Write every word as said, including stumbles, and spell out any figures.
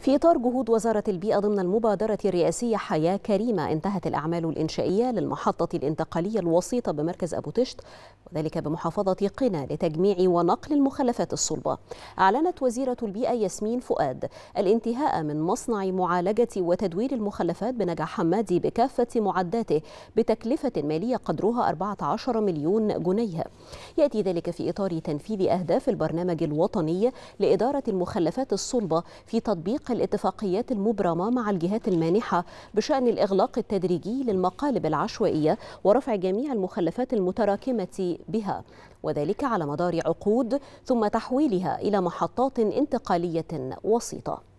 في إطار جهود وزارة البيئة ضمن المبادرة الرئاسية حياة كريمة، انتهت الأعمال الإنشائية للمحطة الانتقالية الوسيطة بمركز أبو تشت، وذلك بمحافظة قنا، لتجميع ونقل المخلفات الصلبة. أعلنت وزيرة البيئة ياسمين فؤاد الانتهاء من مصنع معالجة وتدوير المخلفات بنجع حمادي بكافة معداته بتكلفة مالية قدرها أربعة عشر مليون جنيه. يأتي ذلك في إطار تنفيذ أهداف البرنامج الوطني لإدارة المخلفات الصلبة في تطبيق الاتفاقيات المبرمة مع الجهات المانحة بشأن الإغلاق التدريجي للمقالب العشوائية ورفع جميع المخلفات المتراكمة بها، وذلك على مدار عقود، ثم تحويلها إلى محطات انتقالية وسيطة.